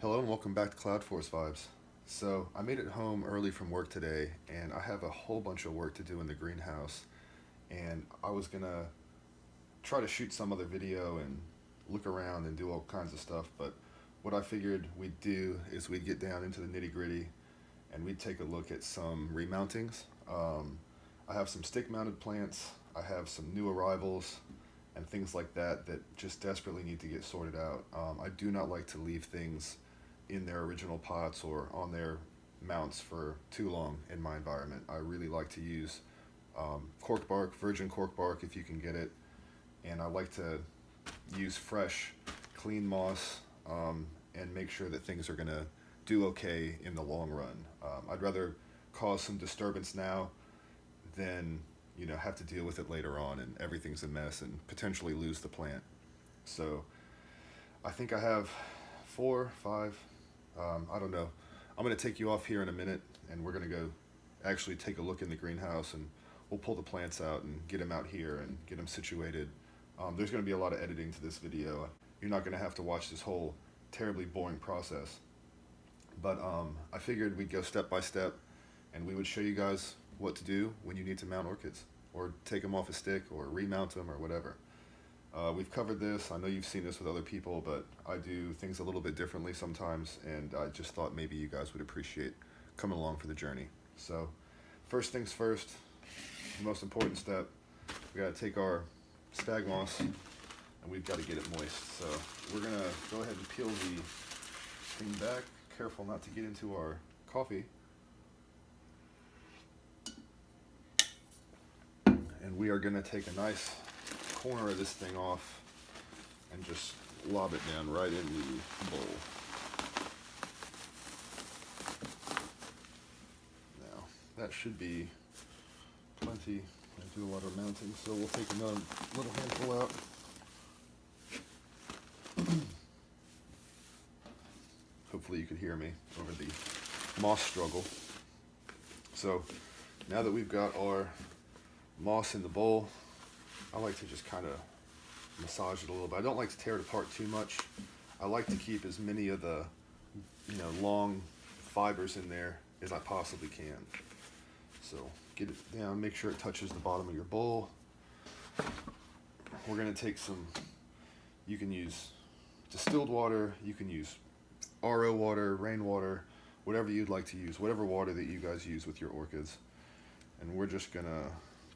Hello and welcome back to Cloudforest Vibes. So I made it home early from work today and I have a whole bunch of work to do in the greenhouse, and I was gonna try to shoot some other video and look around and do all kinds of stuff, but what I figured we'd do is we'd get down into the nitty-gritty and we'd take a look at some remountings. I have some stick mounted plants, I have some new arrivals and things like that that just desperately need to get sorted out. I do not like to leave things in their original pots or on their mounts for too long in my environment. I really like to use cork bark, virgin cork bark if you can get it, and I like to use fresh, clean moss and make sure that things are gonna do okay in the long run. I'd rather cause some disturbance now than have to deal with it later on and everything's a mess and potentially lose the plant. So I think I have four, five, I don't know. I'm gonna take you off here in a minute and we're gonna go actually take a look in the greenhouse and we'll pull the plants out and get them out here and get them situated. There's gonna be a lot of editing to this video. You're not gonna have to watch this whole terribly boring process. But I figured we'd go step by step and we would show you guys what to do when you need to mount orchids or take them off a stick or remount them or whatever. We've covered this. I know you've seen this with other people, but I do things a little bit differently sometimes, and I just thought maybe you guys would appreciate coming along for the journey. So first things first, the most important step, we gotta take our stag moss and we've got to get it moist. So we're gonna go ahead and peel the thing back. Careful not to get into our coffee. And we are gonna take a nice corner of this thing off and just lob it down right in the bowl. Now, that should be plenty. I do a lot of mounting, so we'll take another little handful out. Hopefully you could hear me over the moss struggle. So, now that we've got our moss in the bowl, I like to just kind of massage it a little bit. I don't like to tear it apart too much. I like to keep as many of the long fibers in there as I possibly can. So get it down, make sure it touches the bottom of your bowl. We're gonna take some, you can use distilled water, you can use RO water, rainwater, whatever you'd like to use, whatever water that you guys use with your orchids. And we're just gonna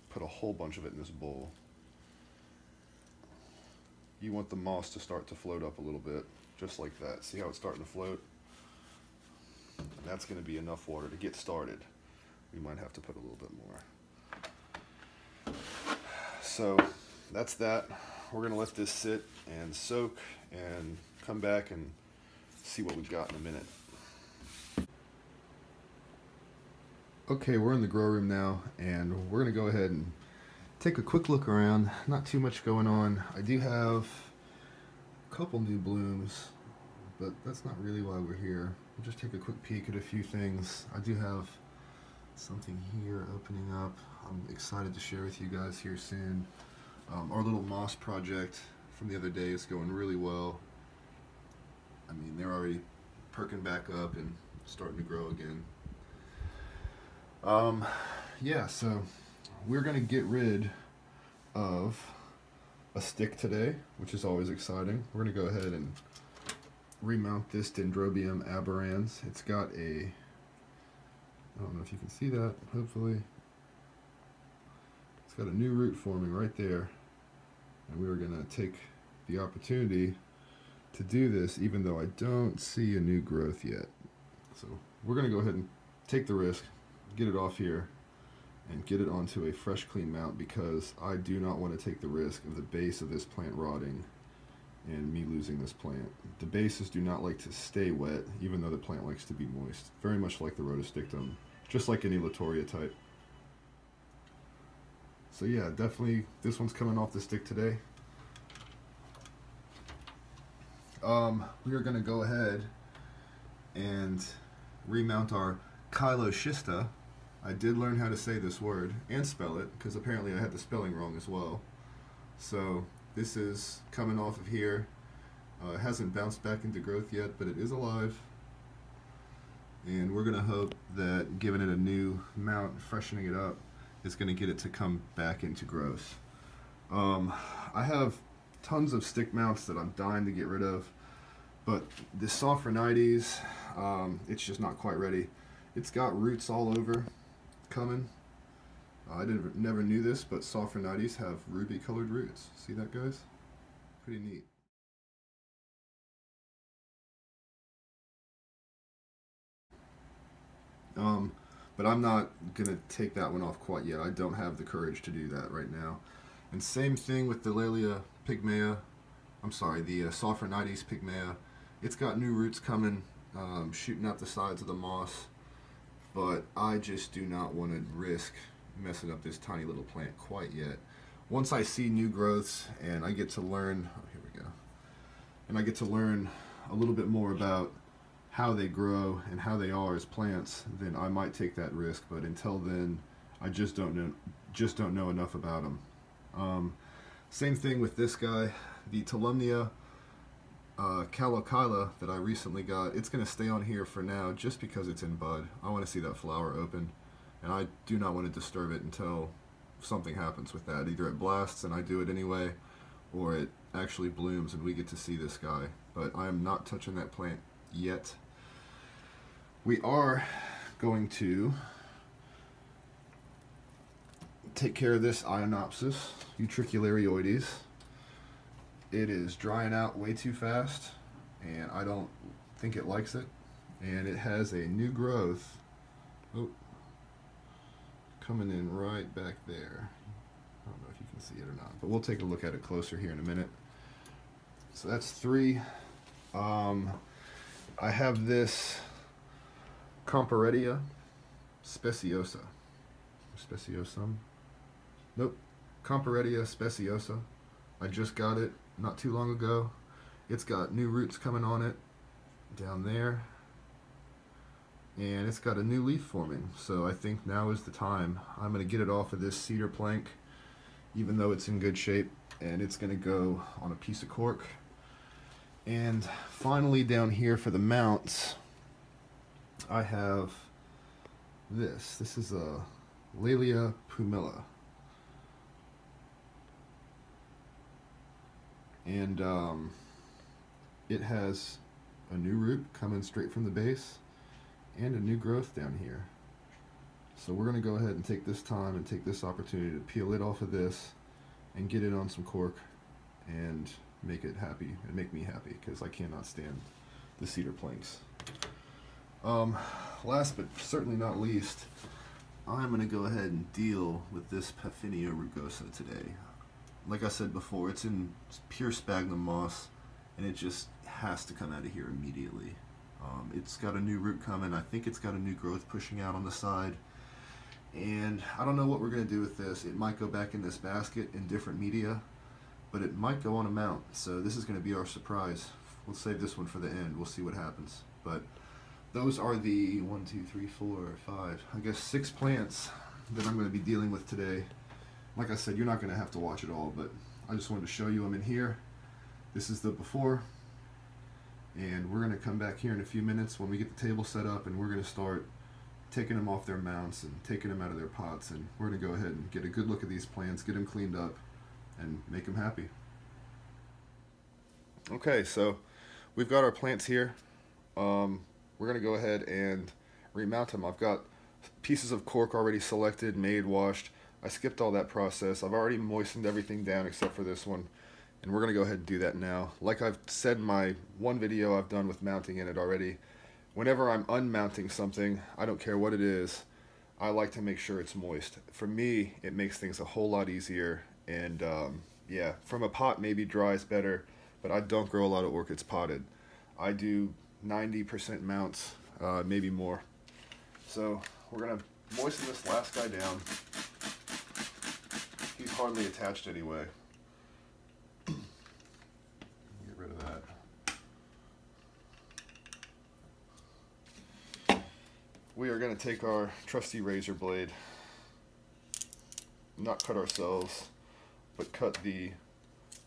put a whole bunch of it in this bowl. You want the moss to start to float up a little bit, just like that. See how it's starting to float? And that's gonna be enough water to get started. We might have to put a little bit more. So that's that. We're gonna let this sit and soak and come back and see what we've got in a minute. Okay, we're in the grow room now, and we're gonna go ahead and take a quick look around. Not too much going on. I do have a couple new blooms, but that's not really why we're here. We'll just take a quick peek at a few things. I do have something here opening up. I'm excited to share with you guys here soon. Our little moss project from the other day is going really well. I mean, they're already perking back up and starting to grow again. Yeah, so we're gonna get rid of a stick today, which is always exciting. We're gonna go ahead and remount this Dendrobium aberrans. It's got a, I don't know if you can see that, hopefully. It's got a new root forming right there. And we are gonna take the opportunity to do this, even though I don't see a new growth yet. So we're gonna go ahead and take the risk, get it off here and get it onto a fresh clean mount, because I do not want to take the risk of the base of this plant rotting and me losing this plant. The bases do not like to stay wet, even though the plant likes to be moist, very much like the rhodostictum, just like any Latoria type. So yeah, definitely this one's coming off the stick today. We are going to go ahead and remount our Chiloschista. I did learn how to say this word and spell it, because apparently I had the spelling wrong as well. So this is coming off of here. It hasn't bounced back into growth yet, but it is alive. And we're going to hope that giving it a new mount, freshening it up, is going to get it to come back into growth. I have tons of stick mounts that I'm dying to get rid of, but this Sophronitis, it's just not quite ready. It's got roots all over coming. I never knew this, but Sophronitis have ruby colored roots. See that, guys? Pretty neat. But I'm not gonna take that one off quite yet. I don't have the courage to do that right now. And same thing with the Laelia pygmaea. I'm sorry, the Sophronitis pygmaea. It's got new roots coming, shooting out the sides of the moss, but I just do not want to risk messing up this tiny little plant quite yet. Once I see new growths and I get to learn, oh, here we go, and I get to learn a little bit more about how they grow and how they are as plants, then I might take that risk. But until then, I just don't know enough about them. Same thing with this guy, the Telumnia Calochyla that I recently got. It's going to stay on here for now just because it's in bud. I want to see that flower open, and I do not want to disturb it until something happens with that. Either it blasts and I do it anyway, or it actually blooms and we get to see this guy. But I am not touching that plant yet. We are going to take care of this Ionopsis utricularioides. It is drying out way too fast, and I don't think it likes it. And it has a new growth. Oh, coming in right back there. I don't know if you can see it or not, but we'll take a look at it closer here in a minute. So that's three. I have this Comparettia speciosa. Speciosum? Nope. Comparettia speciosa. I just got it not too long ago. It's got new roots coming on it down there, and it's got a new leaf forming, so I think now is the time. I'm going to get it off of this cedar plank, even though it's in good shape, and it's going to go on a piece of cork. And finally, down here for the mounts, I have this. This is a Laelia pumila. And it has a new root coming straight from the base and a new growth down here. So we're going to go ahead and take this time and take this opportunity to peel it off of this and get it on some cork and make it happy and make me happy, because I cannot stand the cedar planks. Last but certainly not least, I'm going to go ahead and deal with this Paphinia rugosa today. Like I said before, it's in pure sphagnum moss, and it just has to come out of here immediately. It's got a new root coming. I think it's got a new growth pushing out on the side, and I don't know what we're going to do with this. It might go back in this basket in different media, but it might go on a mount, so this is going to be our surprise. We'll save this one for the end. We'll see what happens. But those are the 1, 2, 3, 4, 5, I guess 6 plants that I'm going to be dealing with today. Like I said, you're not going to have to watch it all, but I just wanted to show you them in here. This is the before, and we're going to come back here in a few minutes when we get the table set up, and we're going to start taking them off their mounts and taking them out of their pots, and we're going to go ahead and get a good look at these plants, get them cleaned up, and make them happy. Okay, so we've got our plants here. We're going to go ahead and remount them. I've got pieces of cork already selected, made, washed. I skipped all that process. I've already moistened everything down except for this one, and we're going to go ahead and do that now. Like I've said in my one video I've done with mounting in it already, whenever I'm unmounting something, I don't care what it is, I like to make sure it's moist. For me, it makes things a whole lot easier, and yeah, from a pot maybe dries better, but I don't grow a lot of orchids potted. I do 90% mounts, maybe more. So we're going to moisten this last guy down. He's hardly attached anyway. Get rid of that. We are going to take our trusty razor blade, not cut ourselves, but cut the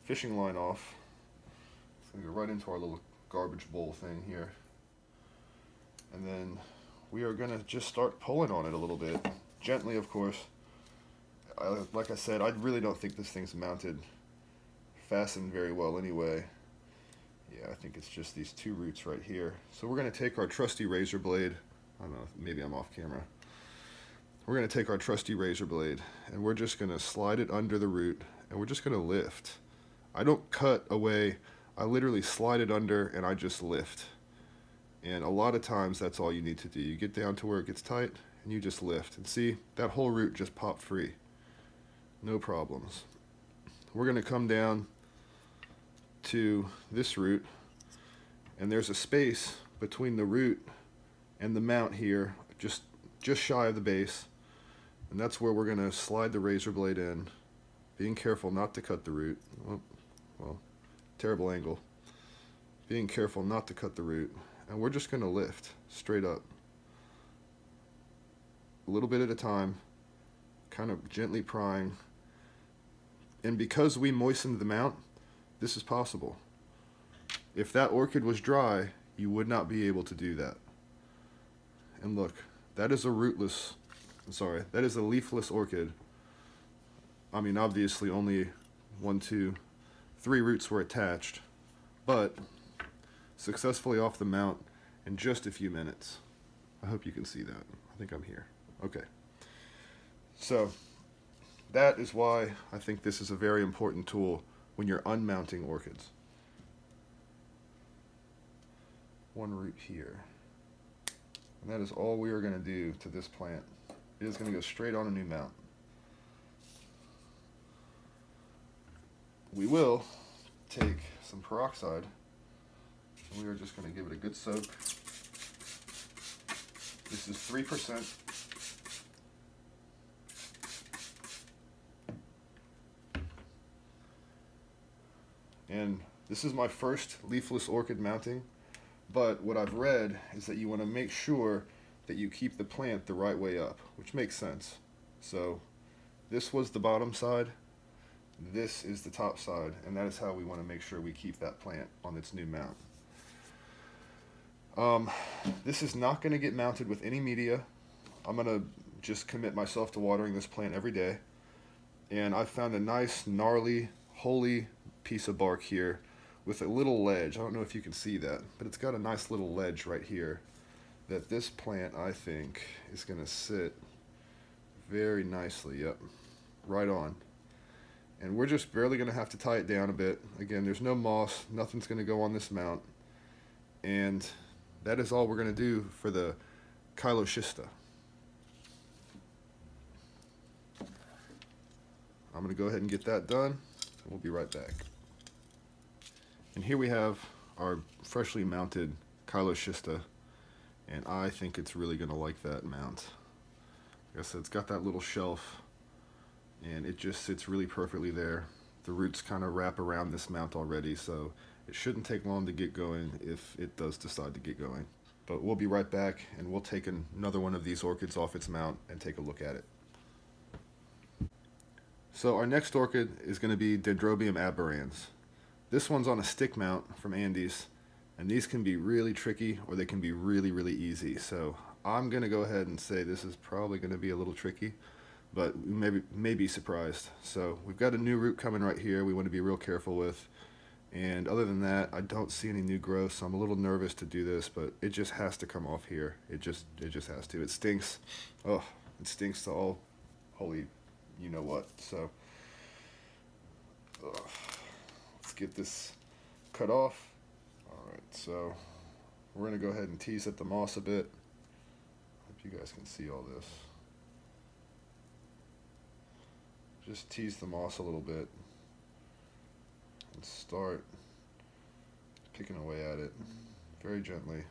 fishing line off. It's we go right into our little garbage bowl thing here. And then we are going to just start pulling on it a little bit. Gently, of course. Like I said, I really don't think this thing's mounted, fastened very well anyway. Yeah, I think it's just these two roots right here. So we're going to take our trusty razor blade. I don't know, maybe I'm off camera. We're going to take our trusty razor blade and we're just going to slide it under the root and we're just going to lift. I don't cut away. I literally slide it under and I just lift. And a lot of times that's all you need to do. You get down to where it gets tight and you just lift. And see, that whole root just popped free. No problems. We're going to come down to this root, and there's a space between the root and the mount here, just shy of the base, and that's where we're going to slide the razor blade in, being careful not to cut the root. Well, terrible angle. Being careful not to cut the root, and we're just going to lift straight up a little bit at a time, kind of gently prying. And because we moistened the mount, this is possible. If that orchid was dry, you would not be able to do that. And look, that is a rootless, that is a leafless orchid. I mean, obviously only 1, 2, 3 roots were attached, but successfully off the mount in just a few minutes. I hope you can see that. I think I'm here. Okay. So that is why I think this is a very important tool when you're unmounting orchids. One root here. And that is all we are going to do to this plant. It is going to go straight on a new mount. We will take some peroxide. We are just going to give it a good soak. This is 3%. And this is my first leafless orchid mounting, but what I've read is that you want to make sure that you keep the plant the right way up, which makes sense. So this was the bottom side, this is the top side, and that is how we want to make sure we keep that plant on its new mount. This is not going to get mounted with any media. I'm going to just commit myself to watering this plant every day, and I found a nice, gnarly, holy piece of bark here with a little ledge. I don't know if you can see that, but it's got a nice little ledge right here that this plant, I think, is going to sit very nicely. Yep, right on. And we're just barely going to have to tie it down a bit. Again, there's no moss, nothing's going to go on this mount, and that is all we're going to do for the Chiloschista. I'm going to go ahead and get that done, and we'll be right back. And here we have our freshly mounted Chiloschista, and I think it's really going to like that mount. Like I said, it's got that little shelf, and it just sits really perfectly there. The roots kind of wrap around this mount already, so it shouldn't take long to get going if it does decide to get going. But we'll be right back, and we'll take another one of these orchids off its mount and take a look at it. So our next orchid is going to be Dendrobium aberrans. This one's on a stick mount from Andes, and these can be really tricky or they can be really, really easy. So I'm going to go ahead and say this is probably going to be a little tricky, but we may be surprised. So we've got a new root coming right here we want to be real careful with. And other than that, I don't see any new growth, so I'm a little nervous to do this, but it just has to come off here. It just has to. It stinks. Oh, it stinks to all holy you know what. So let's get this cut off. Alright, so we're going to go ahead and tease at the moss a bit. Hope you guys can see all this. Just tease the moss a little bit and start picking away at it very gently,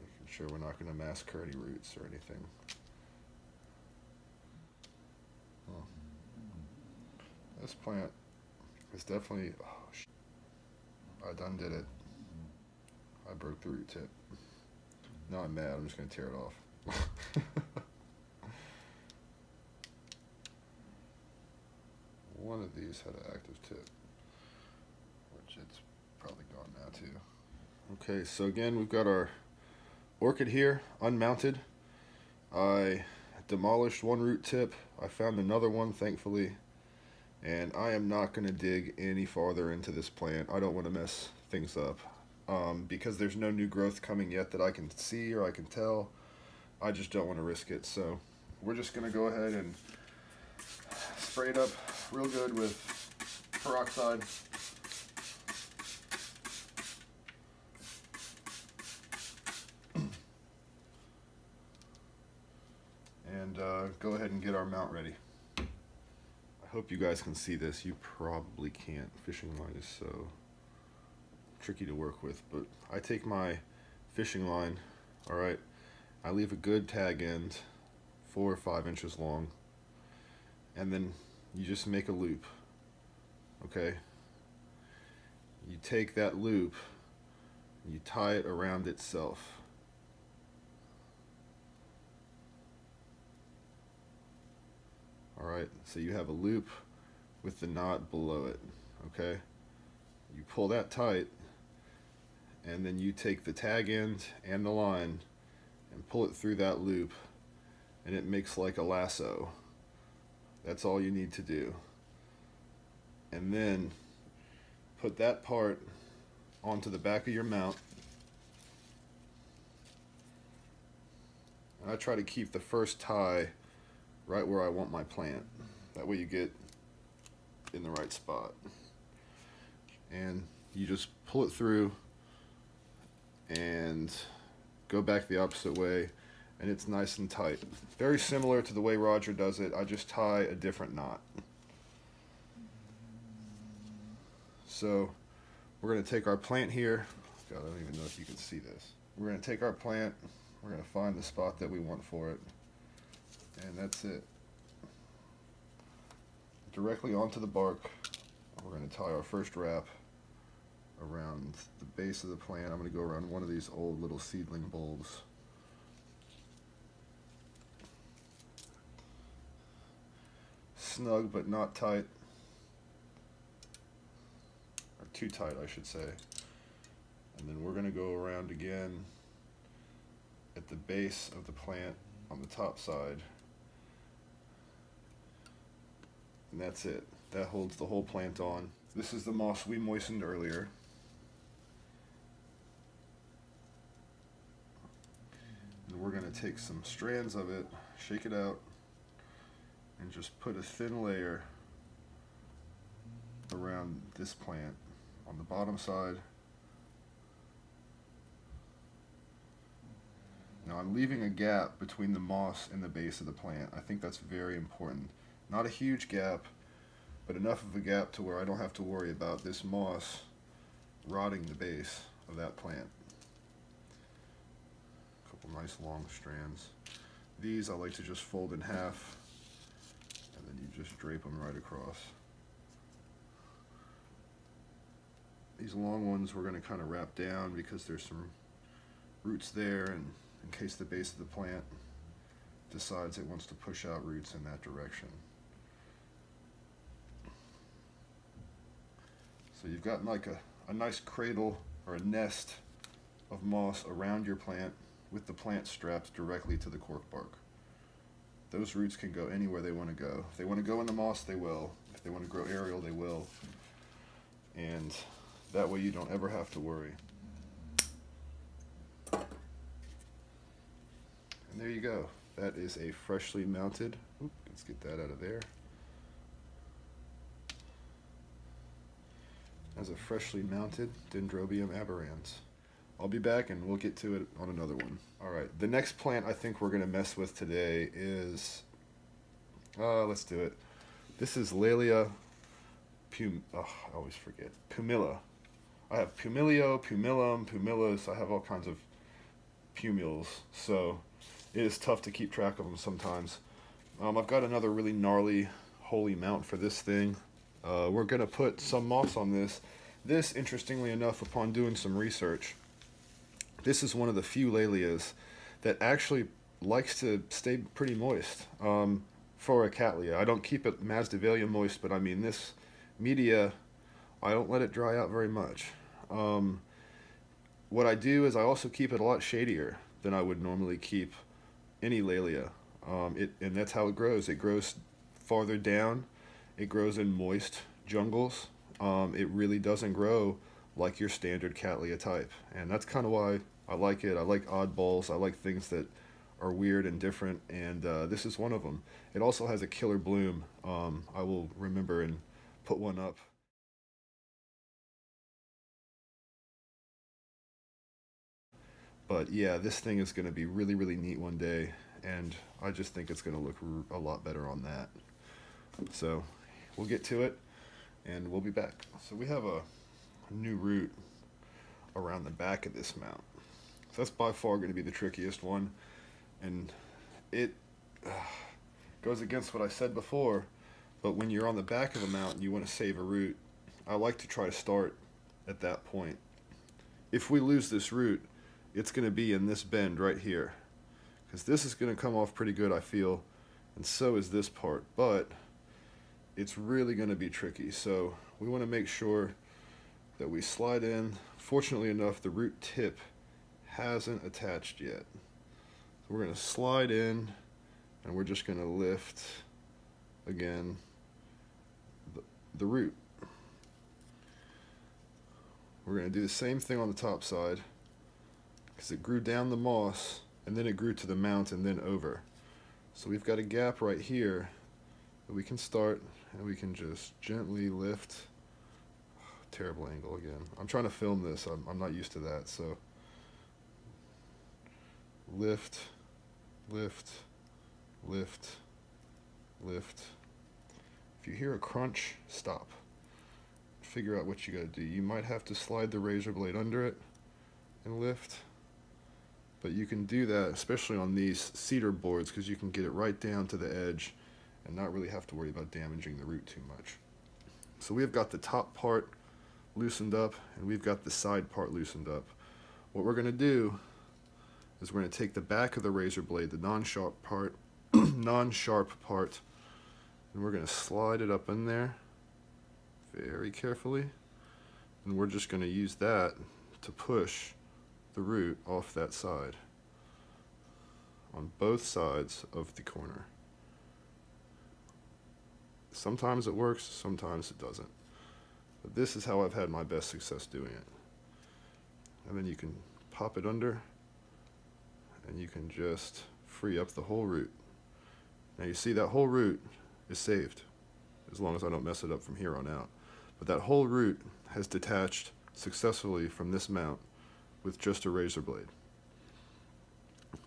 making sure we're not going to massacre any roots or anything. Oh. This plant is definitely, oh, I done did it. I broke the root tip. Now I'm mad, I'm just going to tear it off. One of these had an active tip, which it's gone now too. Okay, so again, we've got our orchid here, unmounted. I demolished one root tip. I found another one, thankfully. And I am not going to dig any farther into this plant. I don't want to mess things up. Because there's no new growth coming yet that I can see or I can tell. I just don't want to risk it. So we're just going to go ahead and spray it up real good with peroxide. And go ahead and get our mount ready. I hope you guys can see this. You probably can't. Fishing line is so tricky to work with, but I take my fishing line, all right, I leave a good tag end 4 or 5 inches long, and then you just make a loop, okay? You take that loop, you tie it around itself. Alright, so you have a loop with the knot below it, okay? You pull that tight, and then you take the tag end and the line and pull it through that loop, and it makes like a lasso. That's all you need to do. And then put that part onto the back of your mount. And I try to keep the first tie right where I want my plant. That way you get in the right spot. And you just pull it through and go back the opposite way, and it's nice and tight. Very similar to the way Roger does it, I just tie a different knot. So we're going to take our plant here. God, I don't even know if you can see this. We're going to take our plant, we're going to find the spot that we want for it, and that's it. Directly onto the bark, we're going to tie our first wrap around the base of the plant. I'm going to go around one of these old little seedling bulbs. Snug but not tight, or too tight I should say. And then we're going to go around again at the base of the plant on the top side. And that's it. That holds the whole plant on. This is the moss we moistened earlier. And we're going to take some strands of it, shake it out, and just put a thin layer around this plant on the bottom side. Now I'm leaving a gap between the moss and the base of the plant. I think that's very important. Not a huge gap, but enough of a gap to where I don't have to worry about this moss rotting the base of that plant. A couple nice long strands. These I like to just fold in half, and then you just drape them right across. These long ones we're going to kind of wrap down because there's some roots there, and in case the base of the plant decides it wants to push out roots in that direction. So you've got like a nice cradle or a nest of moss around your plant with the plant strapped directly to the cork bark. Those roots can go anywhere they want to go. If they want to go in the moss, they will. If they want to grow aerial, they will. And that way you don't ever have to worry. And there you go. That is a freshly mounted, let's get that out of there. As a freshly mounted Dendrobium aberrans. I'll be back and we'll get to it on another one. Alright, the next plant I think we're going to mess with today is, let's do it. This is Laelia pum, oh, I always forget, pumila. I have pumilio, pumilum, pumilus, I have all kinds of pumules, so it is tough to keep track of them sometimes. I've got another really gnarly holy mount for this thing. We're going to put some moss on this. This, interestingly enough, upon doing some research, this is one of the few Laelias that actually likes to stay pretty moist for a Cattleya. I don't keep it Masdevallia moist, but I mean this media, I don't let it dry out very much. What I do is I also keep it a lot shadier than I would normally keep any Laelia. And that's how it grows. It grows farther down. It grows in moist jungles. It really doesn't grow like your standard Cattleya type. And that's kind of why I like it. I like oddballs. I like things that are weird and different, and this is one of them. It also has a killer bloom. I will remember and put one up. But yeah, this thing is going to be really, really neat one day, and I just think it's going to look a lot better on that. So we'll get to it, and we'll be back. So we have a new root around the back of this mount. So that's by far going to be the trickiest one, and it goes against what I said before, but when you're on the back of a mount and you want to save a root, I like to try to start at that point. If we lose this root, it's going to be in this bend right here, because this is going to come off pretty good, I feel, and so is this part, but it's really going to be tricky. So we want to make sure that we slide in. Fortunately enough, the root tip hasn't attached yet. So we're going to slide in, and we're just going to lift again the root. We're going to do the same thing on the top side, because it grew down the moss, and then it grew to the mount, and then over. So we've got a gap right here that we can start, and we can just gently lift. Oh, terrible angle again. I'm trying to film this. I'm not used to that, so lift, lift, lift, lift. If you hear a crunch, stop. Figure out what you gotta do. You might have to slide the razor blade under it and lift, but you can do that, especially on these cedar boards, because you can get it right down to the edge and not really have to worry about damaging the root too much. So we've got the top part loosened up, and we've got the side part loosened up. What we're gonna do is we're going to take the back of the razor blade, the non-sharp part, and we're going to slide it up in there very carefully, and we're just going to use that to push the root off that side on both sides of the corner. Sometimes it works, sometimes it doesn't, but this is how I've had my best success doing it. And then you can pop it under, and you can just free up the whole root. Now you see that whole root is saved, as long as I don't mess it up from here on out. But that whole root has detached successfully from this mount with just a razor blade.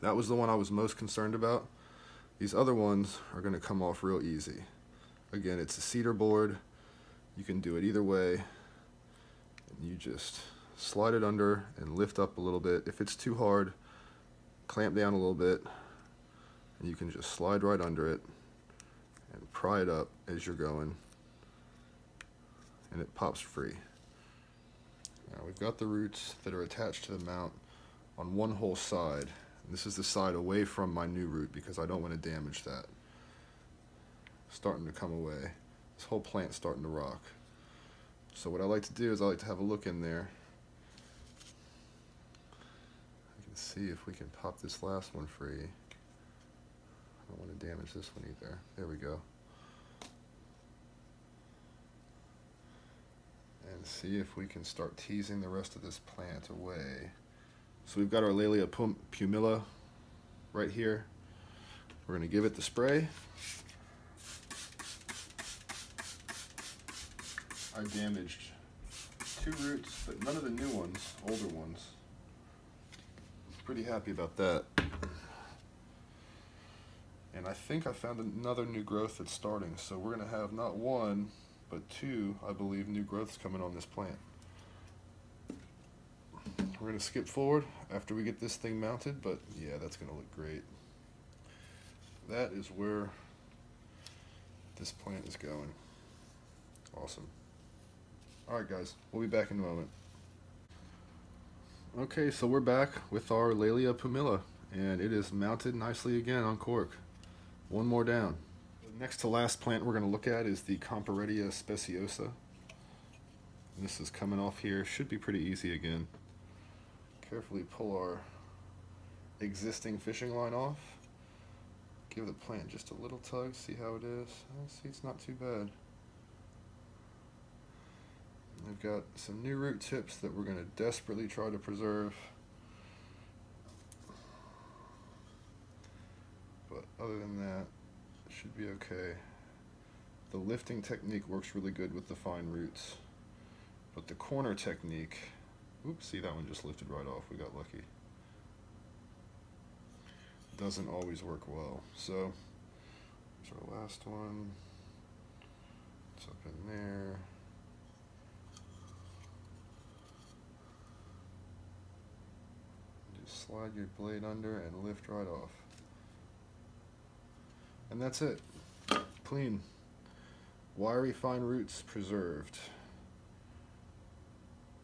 That was the one I was most concerned about. These other ones are going to come off real easy. Again, it's a cedar board. You can do it either way. And you just slide it under and lift up a little bit. If it's too hard, clamp down a little bit, and you can just slide right under it and pry it up as you're going, and it pops free. Now we've got the roots that are attached to the mount on one whole side. And this is the side away from my new root, because I don't want to damage that. Starting to come away. This whole plant's starting to rock. So what I like to do is I like to have a look in there. See if we can pop this last one free. I don't want to damage this one either. There we go. And see if we can start teasing the rest of this plant away. So we've got our Laelia pumila right here. We're going to give it the spray. I damaged two roots, but none of the new ones, older ones. Pretty happy about that. And I think I found another new growth that's starting, so we're gonna have not one but two, I believe, new growths coming on this plant. We're gonna skip forward after we get this thing mounted, but yeah, that's gonna look great. That is where this plant is going. Awesome. All right guys, we'll be back in a moment. Okay, so we're back with our Laelia pumila, and it is mounted nicely again on cork. One more down. The next to last plant we're going to look at is the Comparettia speciosa. This is coming off here. Should be pretty easy again. Carefully pull our existing fishing line off. Give the plant just a little tug, see how it is. See, it's not too bad. We've got some new root tips that we're going to desperately try to preserve. But other than that, it should be okay. The lifting technique works really good with the fine roots. But the corner technique, oops, see that one just lifted right off. We got lucky. Doesn't always work well. So, here's our last one. It's up in there. Just slide your blade under and lift right off. And that's it. Clean. Wiry fine roots preserved.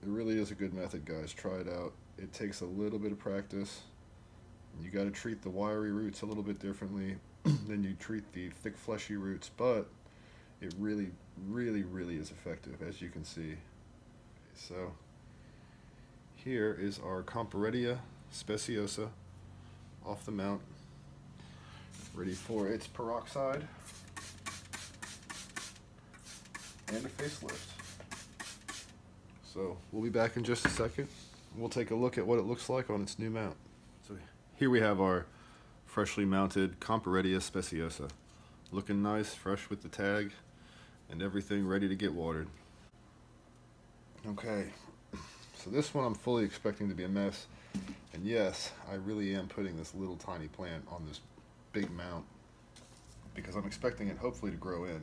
It really is a good method, guys. Try it out. It takes a little bit of practice. You got to treat the wiry roots a little bit differently than you treat the thick fleshy roots, but it really, really, really is effective, as you can see. So here is our Comparettia speciosa off the mount, ready for its peroxide and a facelift. So we'll be back in just a second. We'll take a look at what it looks like on its new mount. So here we have our freshly mounted Comparettia speciosa. Looking nice, fresh with the tag, and everything ready to get watered. Okay, so this one I'm fully expecting to be a mess. And yes, I really am putting this little tiny plant on this big mount because I'm expecting it hopefully to grow in.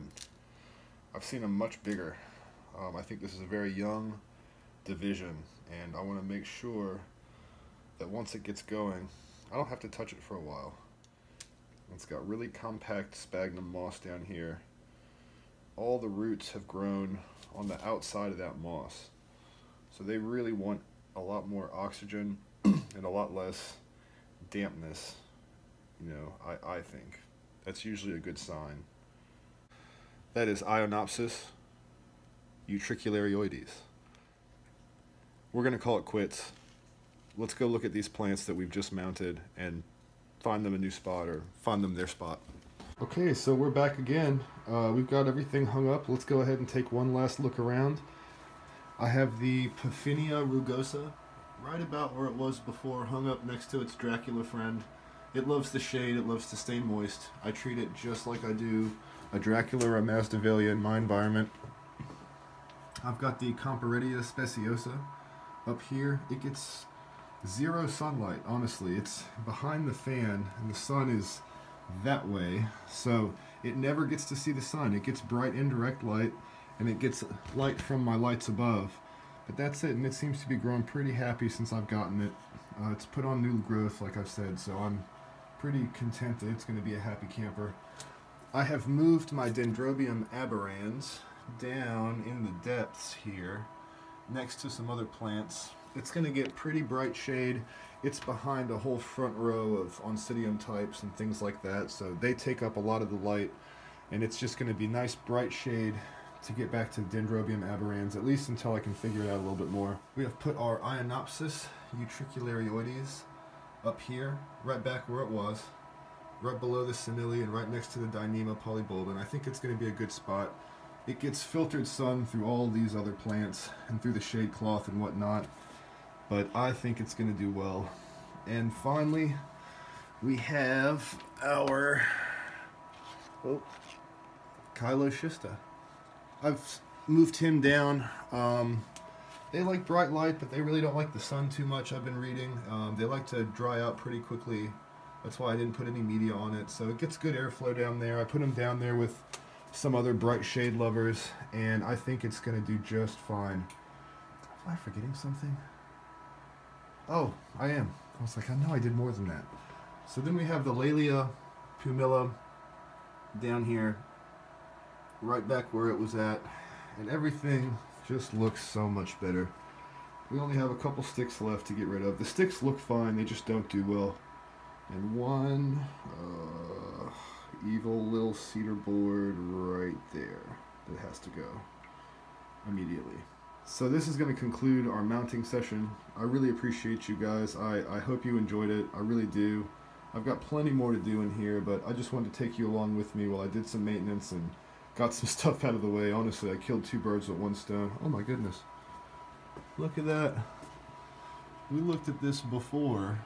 I've seen them much bigger. I think this is a very young division, and I want to make sure that once it gets going, I don't have to touch it for a while. It's got really compact sphagnum moss down here. All the roots have grown on the outside of that moss. So they really want a lot more oxygen and a lot less dampness, you know, I think. That's usually a good sign. That is Ionopsis utricularioides. We're gonna call it quits. Let's go look at these plants that we've just mounted and find them a new spot or find them their spot. Okay, so we're back again. We've got everything hung up. Let's go ahead and take one last look around. I have the Paphinia rugosa right about where it was before, hung up next to its Dracula friend. It loves the shade, it loves to stay moist. I treat it just like I do a Dracula or a Masdevallia in my environment. I've got the Comparettia speciosa up here. It gets zero sunlight, honestly. It's behind the fan and the sun is that way, so it never gets to see the sun. It gets bright indirect light and it gets light from my lights above, but that's it. And it seems to be growing pretty happy since I've gotten it. It's put on new growth, like I've said, so I'm pretty content that it's going to be a happy camper. I have moved my Dendrobium aberrans down in the depths here next to some other plants. It's going to get pretty bright shade. It's behind a whole front row of Oncidium types and things like that, so they take up a lot of the light, and it's just going to be nice bright shade to get back to Dendrobium aberrans, at least until I can figure it out a little bit more. We have put our Ionopsis utricularioides up here, right back where it was, right below the simile and right next to the Dyneema polybulbin. I think it's going to be a good spot. It gets filtered sun through all these other plants and through the shade cloth and whatnot, but I think it's going to do well. And finally, we have our Chiloschista. I've moved him down. They like bright light, but they really don't like the sun too much, I've been reading. They like to dry out pretty quickly. That's why I didn't put any media on it. So it gets good airflow down there. I put him down there with some other bright shade lovers, and I think it's going to do just fine. Am I forgetting something? Oh, I am. I was like, I know I did more than that. So then we have the Laelia pumila down here, right back where it was at, and everything just looks so much better. We only have a couple sticks left to get rid of. The sticks look fine, they just don't do well. And one evil little cedar board right there that has to go immediately. So this is going to conclude our mounting session. I really appreciate you guys. I hope you enjoyed it. I really do. I've got plenty more to do in here, but I just wanted to take you along with me while I did some maintenance and got some stuff out of the way. Honestly, I killed two birds with one stone. Oh my goodness. Look at that. We looked at this before,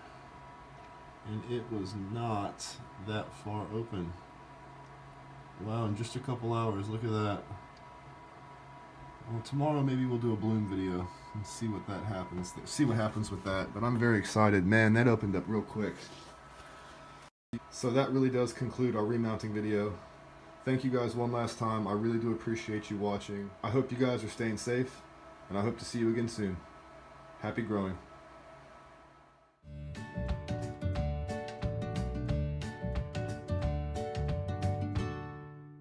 and it was not that far open. Wow, in just a couple hours, look at that. Well, tomorrow maybe we'll do a bloom video and see what that happens. See what happens with that, but I'm very excited. Man, that opened up real quick. So that really does conclude our remounting video. Thank you guys one last time. I really do appreciate you watching. I hope you guys are staying safe, and I hope to see you again soon. Happy growing.